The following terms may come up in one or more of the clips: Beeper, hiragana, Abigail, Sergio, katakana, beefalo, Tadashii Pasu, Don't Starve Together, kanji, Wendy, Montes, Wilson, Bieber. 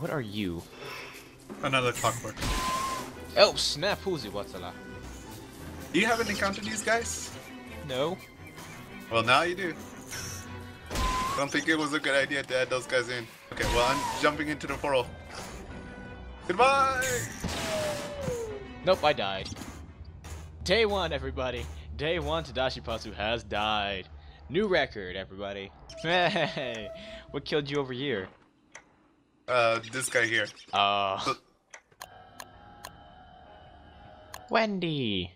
What are you? Another clockwork. Oh snap! Who's it? You haven't encountered these guys? No. Well, now you do. I don't think it was a good idea to add those guys in. Okay, well, I'm jumping into the portal. Goodbye! Nope, I died. Day one, everybody. Day one, Tadashii Pasu has died. New record, everybody. Hey, what killed you over here? This guy here. Wendy.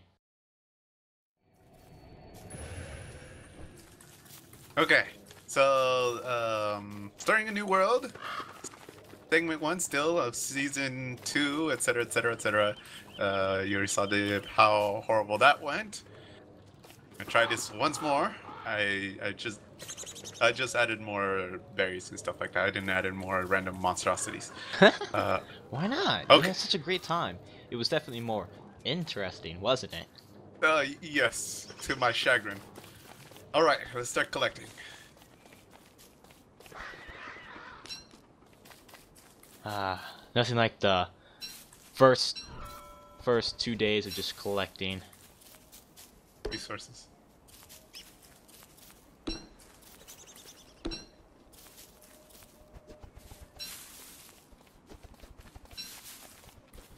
Okay, so starting a new world. Segment 1 still of season 2, etc, etc, etc. You already saw how horrible that went. I tried this once more. I just added more berries and stuff like that. I didn't add in more random monstrosities. Why not? Okay. You had such a great time. It was definitely more interesting, wasn't it? Yes, to my chagrin. All right, let's start collecting. Nothing like the first 2 days of just collecting resources.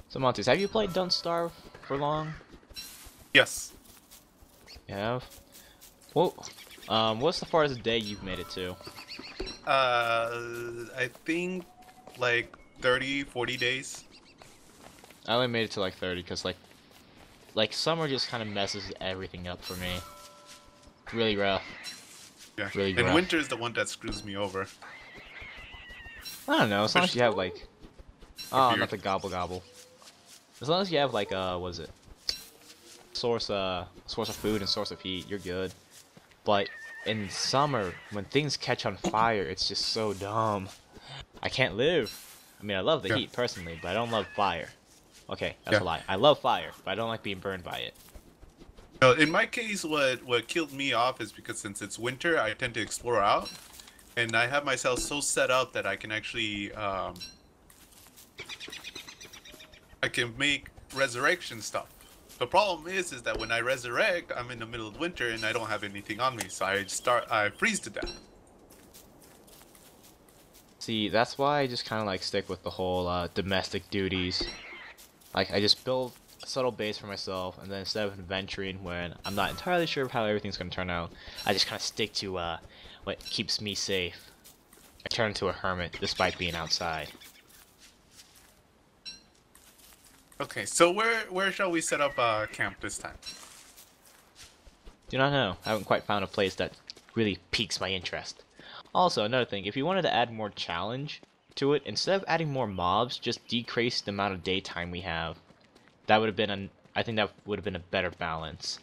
So Montes, have you played Don't Starve for long? Yes. You have? Well, what's the farthest day you've made it to? I think like 30, 40 days. I only made it to like 30 because like summer just kind of messes everything up for me. Really rough. Yeah. Really rough. And winter is the one that screws me over. I don't know. As long as you have like, oh, not the gobble gobble. As long as you have like, what is it? Source of food and source of heat, you're good. But in summer, when things catch on fire, it's just so dumb. I can't live. I mean, I love the heat personally, but I don't love fire. Okay, that's a lie. I love fire, but I don't like being burned by it. No, in my case, what killed me off is because since it's winter, I tend to explore out, and I have myself so set up that I can actually, I can make resurrection stuff. The problem is that when I resurrect, I'm in the middle of winter and I don't have anything on me, so I freeze to death. See, that's why I just kind of like stick with the whole domestic duties. Like I just build a subtle base for myself, and then instead of adventuring when I'm not entirely sure of how everything's going to turn out, I just kind of stick to what keeps me safe. I turn into a hermit despite being outside. Okay, so where shall we set up camp this time? Do not know. I haven't quite found a place that really piques my interest. Also, another thing, if you wanted to add more challenge to it, instead of adding more mobs, just decrease the amount of daytime we have. That would have been, I think that would have been a better balance.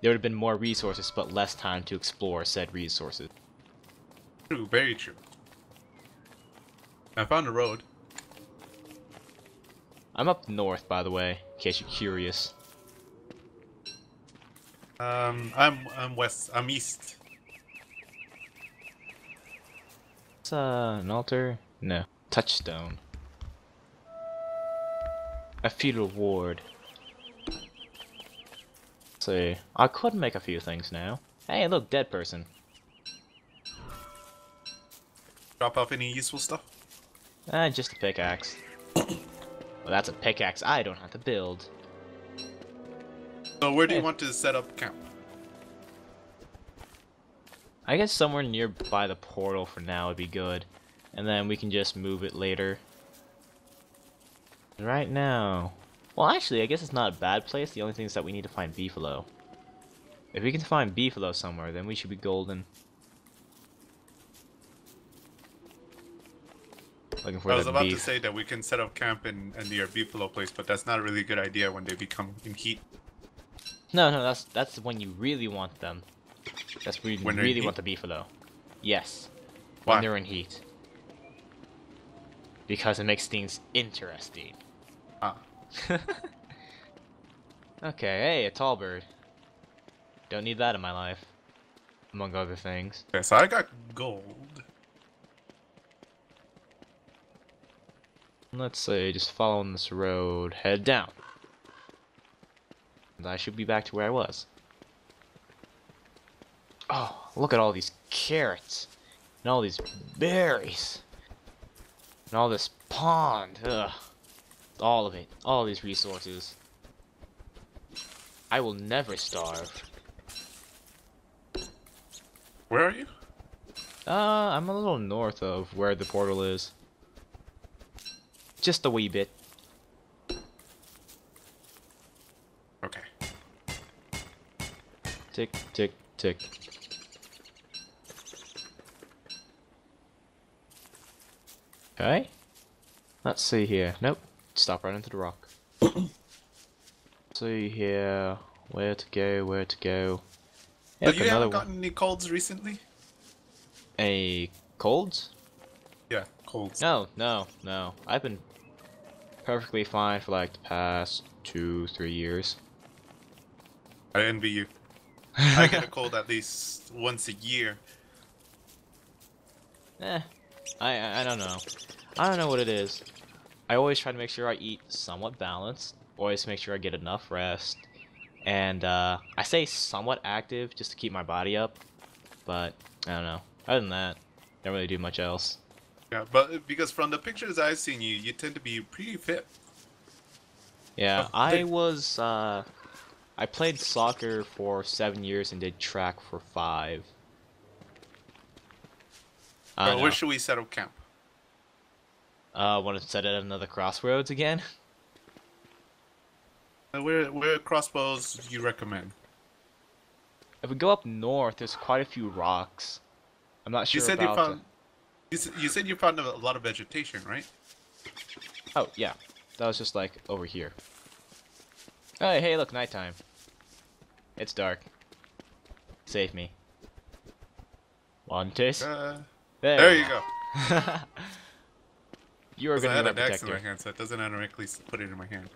There would have been more resources, but less time to explore said resources. True, very true. I found a road. I'm up north, by the way, in case you're curious. I'm west. I'm east. It's an altar? No. Touchstone. A feudal ward. Let's see. I could make a few things now. Hey, look, dead person. Drop off any useful stuff? Just a pickaxe. Well, that's a pickaxe I don't have to build. So where do you want to set up camp? I guess somewhere nearby the portal for now would be good. And then we can just move it later. Right now... Well, actually, I guess it's not a bad place. The only thing is that we need to find beefalo. If we can find beefalo somewhere, then we should be golden. I was about to say that we can set up camp in the beefalo place, but that's not a really good idea when they become in heat. No, that's when you really want them. That's when you really want the beefalo. Yes. Why? When they're in heat. Because it makes things interesting. Ah. Okay, hey, a tall bird. Don't need that in my life. Among other things. Okay, so I got gold. Let's say just following this road, head down. And I should be back to where I was. Oh, look at all these carrots. And all these berries. And all this pond. Ugh. All of it. All these resources. I will never starve. Where are you? I'm a little north of where the portal is. Just a wee bit. Okay. Tick, tick, tick. Okay. Let's see here. Nope. Stop right into the rock. See here. Where to go, where to go. Have you ever gotten any colds recently? Any colds? Yeah, colds. No, no, no. I've been perfectly fine for like the past 2-3 years. I envy you. I get a cold at least once a year. Eh. I don't know. I don't know what it is. I always try to make sure I eat somewhat balanced. Always make sure I get enough rest. And I say somewhat active just to keep my body up, but I don't know. Other than that, don't really do much else. Yeah, but because from the pictures I've seen you, you tend to be pretty fit. Yeah, I was, I played soccer for 7 years and did track for 5. Where should we set up camp? Want to set it at another crossroads again? Where crossbows do you recommend? If we go up north, there's quite a few rocks. I'm not sure about you said you found a lot of vegetation, right? Oh, yeah. That was just like over here. Hey, hey, look, nighttime. It's dark. Save me. Montes? There you go. You are going to be my protector. I had an axe in my hand, so it doesn't automatically put it in my hand.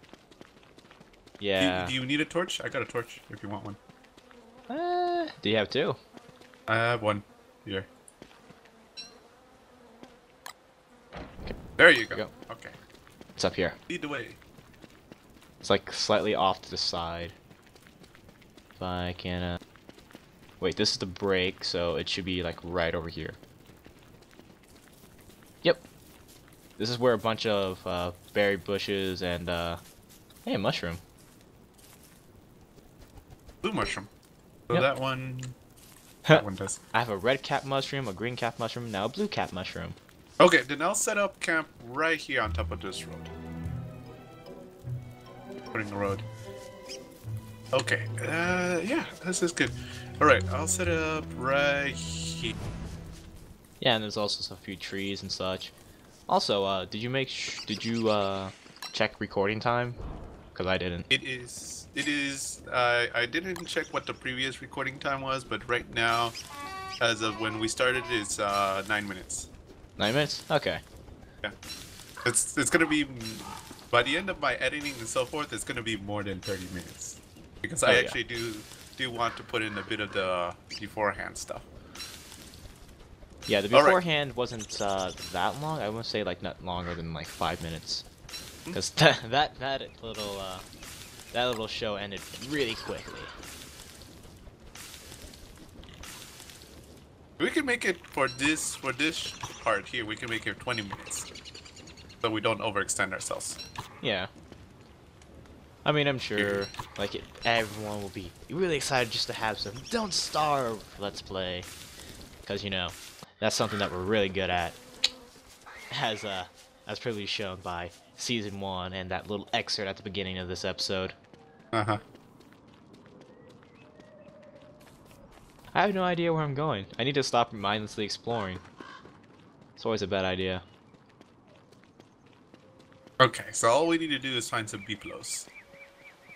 Yeah. Do you need a torch? I got a torch if you want one. Do you have 2? I have 1. Here. Okay. There you go. Okay. It's up here. Lead the way. It's like slightly off to the side. If I can. Wait, this is the break, so it should be like right over here. Yep. This is where a bunch of berry bushes and hey, a mushroom. Blue mushroom. So yep. That one does. I have a red cap mushroom, a green cap mushroom, now a blue cap mushroom. Okay, then I'll set up camp right here on top of this road. Putting the road. Okay, yeah, this is good. Alright, I'll set up right here. Yeah, and there's also a few trees and such. Also, did you check recording time? Because I didn't. It is. I didn't check what the previous recording time was, but right now, as of when we started, it's 9 minutes. 9 minutes? Okay. Yeah. It's gonna be, by the end of my editing and so forth, it's gonna be more than 30 minutes. Because I actually do want to put in a bit of the beforehand stuff. Yeah, the beforehand wasn't that long. I want to say like not longer than like 5 minutes. Because that little show ended really quickly. We can make it for this part here. We can make it 20 minutes, so we don't overextend ourselves. Yeah. I mean, I'm sure like everyone will be really excited just to have some Don't Starve Let's Play, because you know that's something that we're really good at, as previously shown by Season 1 and that little excerpt at the beginning of this episode. Uh-huh. I have no idea where I'm going. I need to stop mindlessly exploring. It's always a bad idea. Okay, so all we need to do is find some beeplos.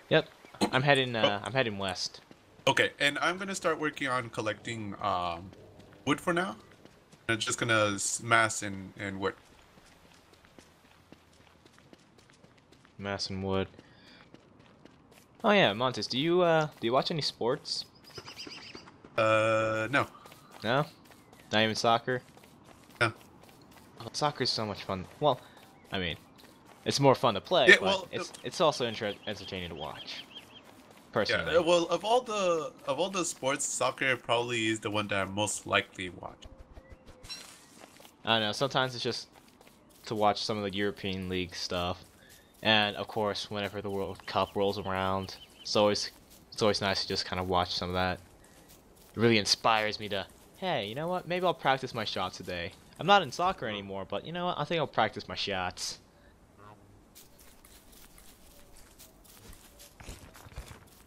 Yep. I'm heading west. Okay, and I'm gonna start working on collecting wood for now. I'm just gonna mass and wood. Mass and wood. Oh yeah, Montes, do you watch any sports? No. No? Not even soccer? No. Oh, soccer's so much fun. Well, I mean, It's more fun to play, but it's also entertaining to watch. Personally. Yeah, well, of all the sports, soccer probably is the one that I most likely watch. I don't know. Sometimes it's just to watch some of the European League stuff, and of course, whenever the World Cup rolls around, it's always nice to just kind of watch some of that. It really inspires me to, hey, you know what? Maybe I'll practice my shot today. I'm not in soccer anymore, but you know what? I think I'll practice my shots.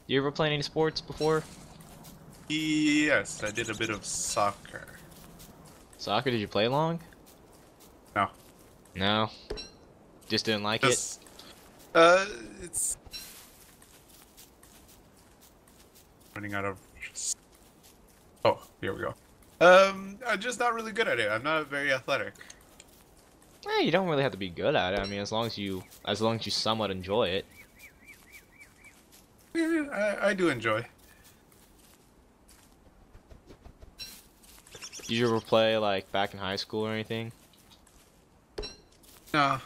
You ever played any sports before? Yes, I did a bit of soccer. Soccer? Did you play long? No. No? Just didn't like it? It's... running out of... Oh, here we go. I'm just not really good at it. I'm not very athletic. Eh, you don't really have to be good at it. I mean, as long as you somewhat enjoy it. Yeah, I do enjoy. Did you ever play like back in high school or anything? No.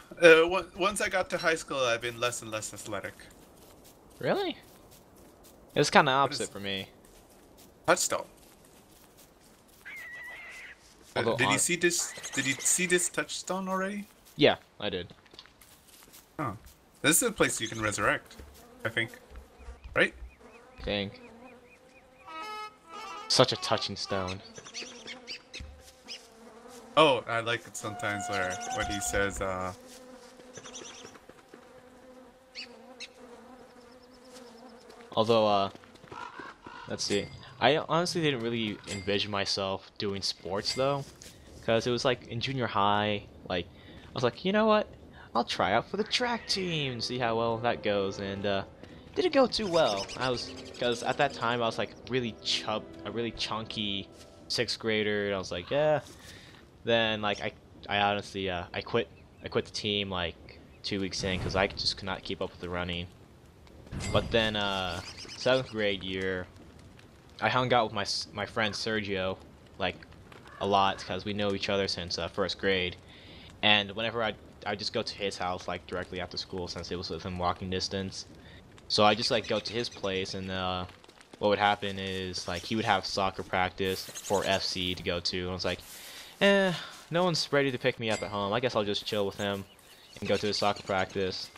Once I got to high school, I've been less and less athletic. Really? It's kind of opposite for me. Touchdown. Did you see this? Did you see this touchstone already? Yeah, I did. Oh, this is a place you can resurrect, I think. Right? I think. Such a touching stone. Oh, I like it sometimes where what he says. Although, let's see. I honestly didn't really envision myself doing sports though, because it was like in junior high, like I was like, you know what, I'll try out for the track team, see how well that goes, and didn't go too well. Because at that time I was like a really chunky sixth grader, and I was like, yeah. Then like I honestly I quit the team like 2 weeks in because I just could not keep up with the running. But then 7th grade year, I hung out with my friend Sergio, like, a lot, because we know each other since 1st grade, and whenever I just go to his house, like, directly after school, since it was within walking distance, so I just, like, go to his place, and, what would happen is, like, he would have soccer practice for FC to go to, and I was like, eh, no one's ready to pick me up at home, I guess I'll just chill with him, and go to his soccer practice,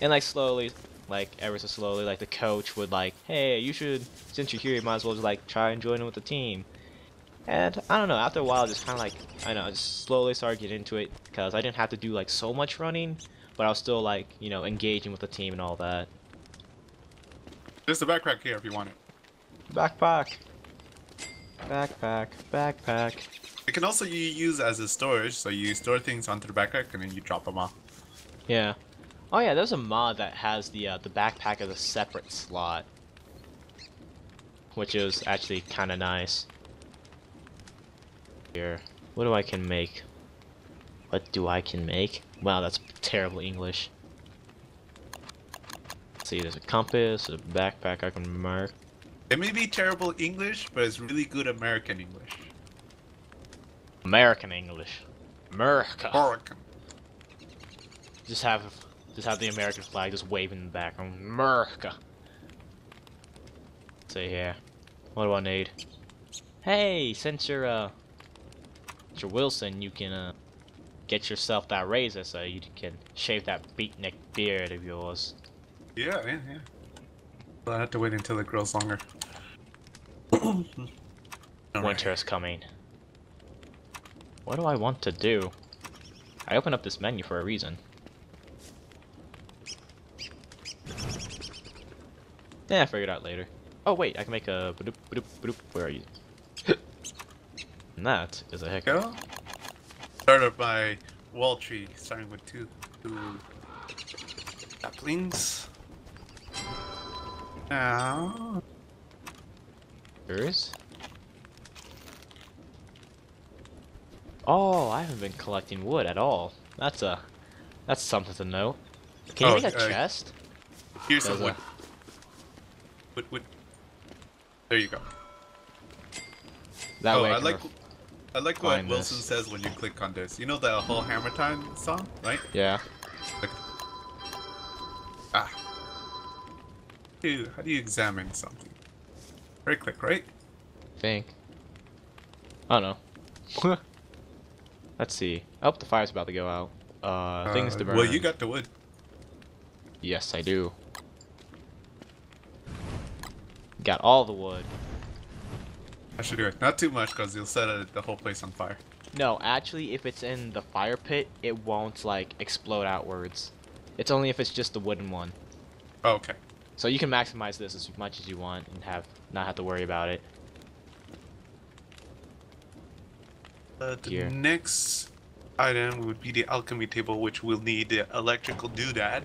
and, like, slowly... like ever so slowly, like the coach would like, hey, you should, since you're here, you might as well just like try and join in with the team. And I don't know, after a while, just kind of like, just slowly started getting into it because I didn't have to do like so much running, but I was still like, you know, engaging with the team and all that. There's the backpack here if you want it. Backpack. It can also be used as a storage, so you store things onto the backpack and then you drop them off. Yeah. Oh yeah, there's a mod that has the backpack as a separate slot, which is actually kind of nice. Here, what do I can make? What do I can make? Wow, that's terrible English. Let's see, there's a compass, a backpack I can mark. It may be terrible English, but it's really good American English. American English. America. American. Just have the American flag just waving in the background. America. See here. What do I need? Hey, since you're Wilson, you can get yourself that razor so you can shave that beatnik beard of yours. Yeah. Well, I have to wait until it grows longer. Winter's coming. What do I want to do? I opened up this menu for a reason. Yeah, I figured it out later. Oh wait, I can make a ba-doop, ba-doop, ba-doop. Where are you? And that is a heck of a started by wall tree, starting with two saplings. Now there is. Oh, I haven't been collecting wood at all. That's something to note. Can you make a chest? Here's some wood. There you go. That way I like what Wilson says when you click on this. You know the whole hammer time song, right? Yeah. Like, How do you examine something? Right click, right? I think. I don't know. Let's see. I hope the fire's about to go out. Things to burn. Well, you got the wood. Yes, I do. Got all the wood. I should do it. Not too much, because you'll set the whole place on fire. No, actually, if it's in the fire pit, it won't, like, explode outwards. It's only if it's just the wooden one. Oh, okay. So you can maximize this as much as you want and not have to worry about it. The next item would be the alchemy table, which will need the electrical doodad,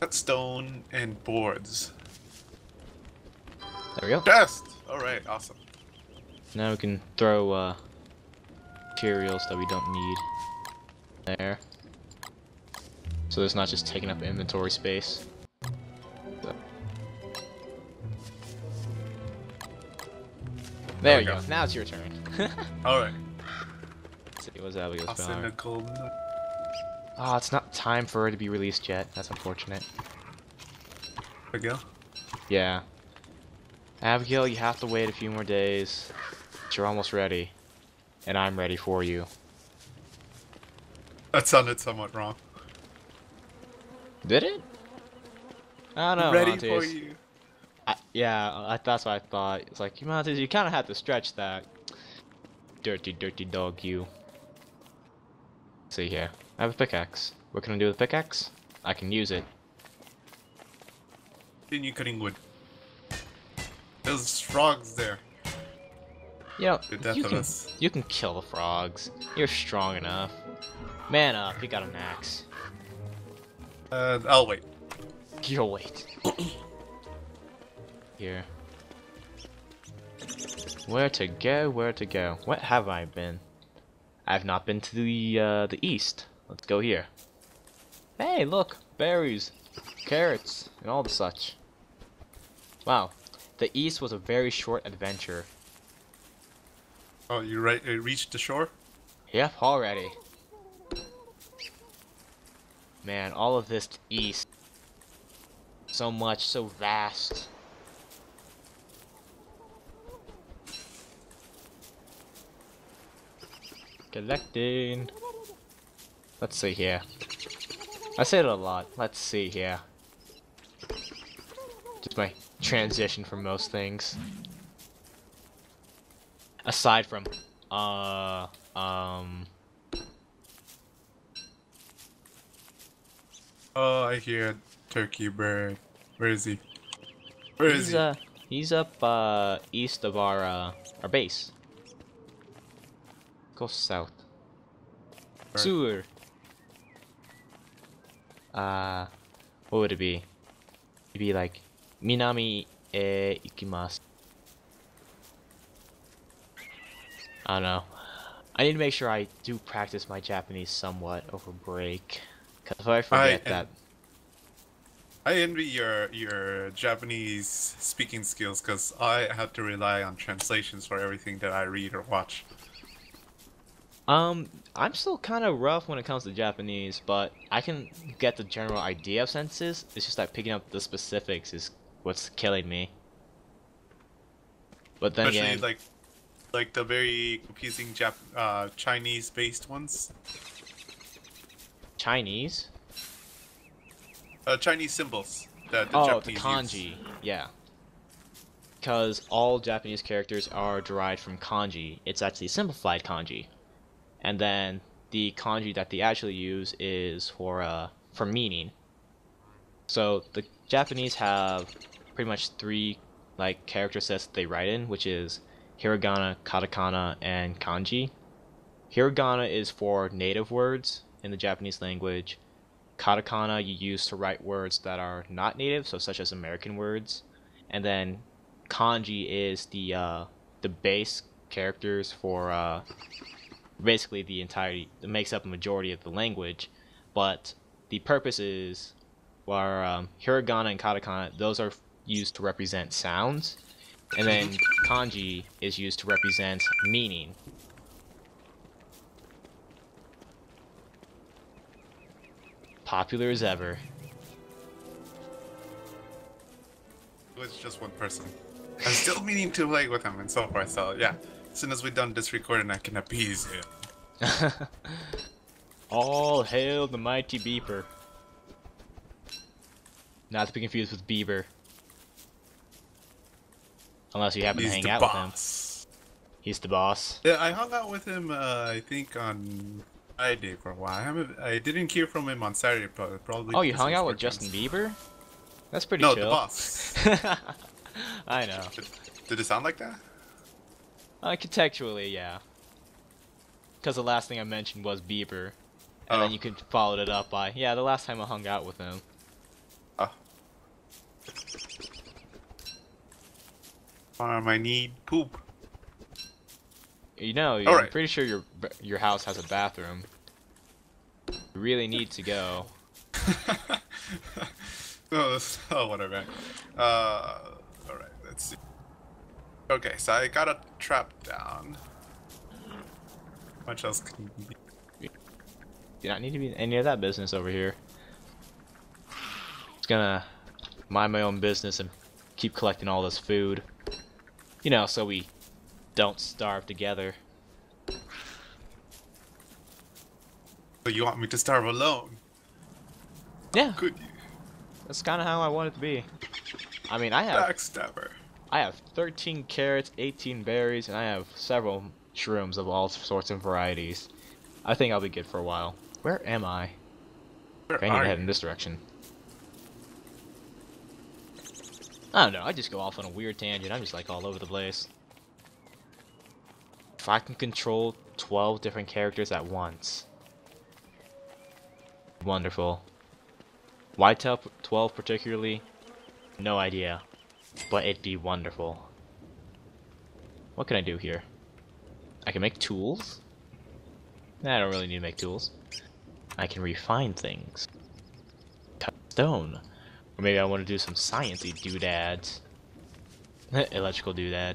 cut stone, and boards. There we go. Chest! Alright, awesome. Now we can throw materials that we don't need there. So it's not just taking up inventory space. There you go. Now it's your turn. Alright. Let's see, what's Abigail's power? Oh, it's not time for her to be released yet. That's unfortunate. Abigail? Yeah. Abigail, you have to wait a few more days. But you're almost ready. And I'm ready for you. That sounded somewhat wrong. Did it? I don't know. Ready Montes. For you. Yeah, that's what I thought. It's like, Montes, you kind of have to stretch that. Dirty, dirty dog, you. Let's see here. I have a pickaxe. What can I do with a pickaxe? I can use it. Continue cutting wood. There's frogs there. Yo, you can kill the frogs. You're strong enough. Man up, you got an axe. I'll wait. You'll wait. Here. Where to go? Where to go? What have I been? I've not been to the east. Let's go here. Hey, look, berries, carrots, and all the such. Wow, the east was a very short adventure. Oh, you reached the shore? Yep, already. Man, all of this east. So much, so vast. Collecting. Let's see here. I said it a lot. Let's see here. Just my transition from most things. Aside from, Oh, I hear a turkey bird. Where is he? Where is he? He's up east of our base. Go south. Right. Sewer. What would it be? It'd be like Minami e ikimasu. I don't know. I need to make sure I do practice my Japanese somewhat over break. Cause if I forget that. I envy your Japanese speaking skills, cause I have to rely on translations for everything that I read or watch. I'm still kind of rough when it comes to Japanese, but I can get the general idea of senses. It's just that picking up the specifics is what's killing me. But then especially again, like the very confusing Chinese-based ones. Chinese? Chinese symbols. The kanji. Use. Yeah. Because all Japanese characters are derived from kanji. It's actually simplified kanji. And then the kanji that they actually use is for meaning. So the Japanese have pretty much three character sets that they write in, which is hiragana, katakana, and kanji. Hiragana is for native words in the Japanese language. Katakana you use to write words that are not native, so such as American words. And then kanji is the base characters for basically the entirety that makes up a majority of the language, but the purposes are hiragana and katakana. Those are used to represent sounds, and then kanji is used to represent meaning. Popular as ever. it's just one person. I'm still meaning to play with him and so forth, so yeah. As soon as we're done this recording, I can appease him. All hail the mighty Beeper. Not to be confused with Bieber. Unless you happen to hang out with him. He's the boss. Yeah, I hung out with him, I think, on Friday for a while. I didn't hear from him on Saturday, probably. Oh, you hung out with Justin Bieber? That's pretty chill. No, the boss. I know. Did it sound like that? Contextually, yeah. Because the last thing I mentioned was Bieber. And then you could follow it up by, yeah, the last time I hung out with him. Farm, I need poop. You know, I'm pretty sure your house has a bathroom. You really need to go. Oh, whatever. Alright, let's see. Okay, so I got a trap down. Much else can be. Do not need to be in any of that business over here. It's gonna mind my own business and keep collecting all this food. You know, so we don't starve together. So you want me to starve alone? Yeah. How could you? That's kind of how I want it to be. I mean, I have... Backstabber. I have 13 carrots, 18 berries, and I have several shrooms of all sorts and varieties. I think I'll be good for a while. Where am I? I need to head in this direction. I don't know, I just go off on a weird tangent. I'm just like all over the place. If I can control 12 different characters at once. Wonderful. Why 12 particularly? No idea. But it'd be wonderful. What can I do here? I can make tools? Nah, I don't really need to make tools. I can refine things. Cut stone. Or maybe I want to do some sciencey doodads. Electrical doodad.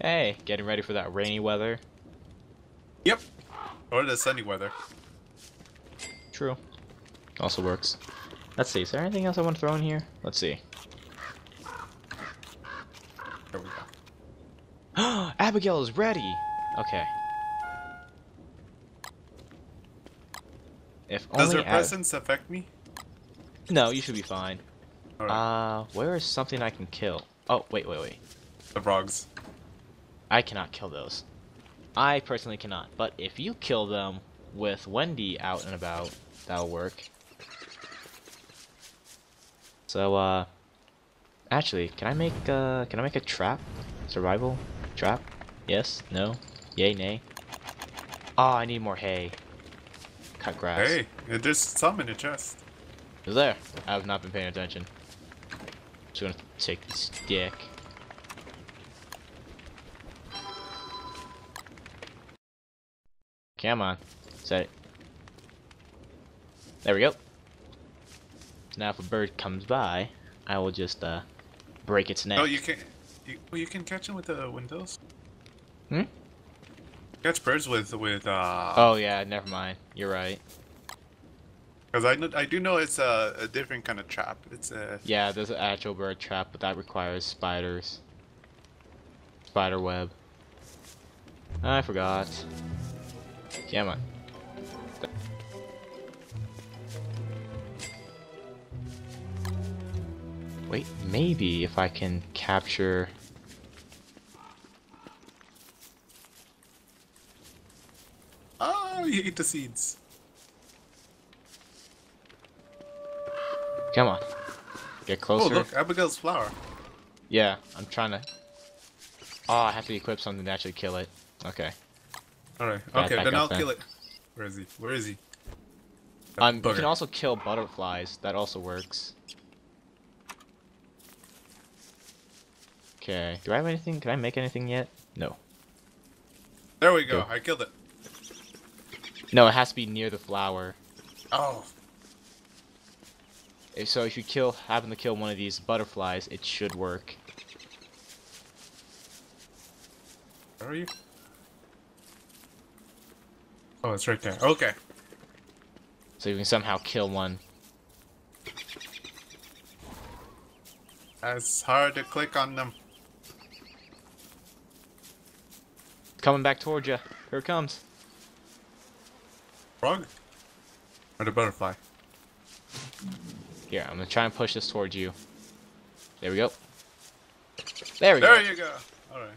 Hey, getting ready for that rainy weather. Yep. Or the sunny weather. True. Also works. Let's see, is there anything else I want to throw in here? Let's see. There we go. Abigail is ready! Okay. If only does her presence affect me? No, you should be fine. Right. Where is something I can kill? Oh, wait. The frogs. I cannot kill those. I personally cannot, but if you kill them with Wendy out and about, that'll work. So, actually, can I make a trap? Survival? Trap? Yes? No? Yay, nay? Oh, I need more hay. Cut grass. Hey, there's some in the chest. Is there? I have not been paying attention. Just gonna take the stick. Come on. Set it. There we go. Now if a bird comes by, I will just break its neck. Oh, you can catch them with the windows? Hmm? Catch birds with oh yeah, never mind. You're right. Because I do know it's a different kind of trap. It's a... Yeah, there's an actual bird trap, but that requires spiders. Spider web. I forgot. Come on. Wait, maybe if I can capture... Oh, you eat the seeds. Come on. Get closer. Oh, look, Abigail's flower. Yeah, I'm trying to... Oh, I have to equip something to actually kill it. Okay. Alright, okay, then I'll kill it. Where is he? Where is he? You can also kill butterflies. That also works. Okay, do I have anything? Can I make anything yet? No. There we go, I killed it. No, it has to be near the flower. Oh. So if you happen to kill one of these butterflies, it should work. Where are you? Oh, it's right there. Okay. So you can somehow kill one. It's hard to click on them. Coming back toward you. Here it comes. Frog? Or the butterfly? Here, I'm gonna try and push this towards you. There we go. There we go. There you go. Alright.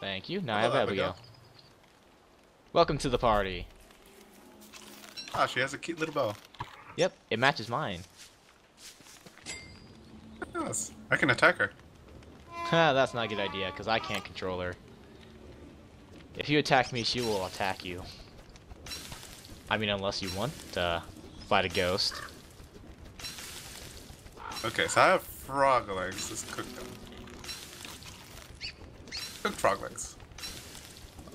Thank you. Now I have Abigail. Welcome to the party. Ah, she has a cute little bow. Yep, it matches mine. Yes, I can attack her. That's not a good idea, because I can't control her. If you attack me, she will attack you. I mean, unless you want to fight a ghost. Okay, so I have frog legs. Let's cook them. Cook frog legs.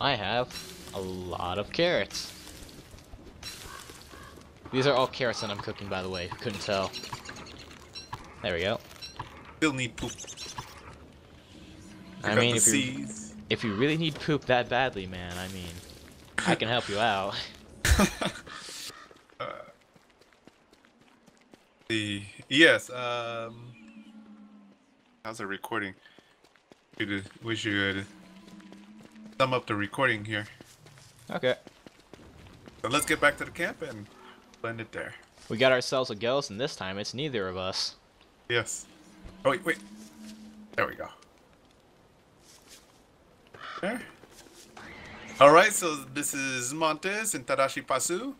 I have a lot of carrots. These are all carrots that I'm cooking, by the way. Couldn't tell. There we go. Still need poop. I mean, if you really need poop that badly, man, I mean, I can help you out. Yes, how's the recording? We should sum up the recording here. Okay. So let's get back to the camp and blend it there. We got ourselves a ghost, and this time it's neither of us. Yes. Oh, wait, wait. There we go. There. All right, so this is Montes and Tadashii Pasu.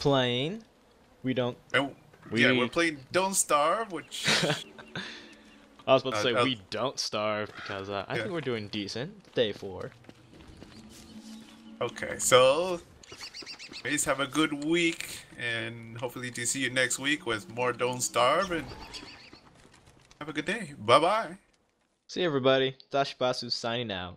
Playing. We don't. Oh, we... Yeah, we're playing Don't Starve, which. I was about to say we don't starve because I think we're doing decent. Day 4. Okay, so please have a good week, and hopefully to see you next week with more Don't Starve, and have a good day. Bye bye. See everybody, Tadashii Pasu signing out.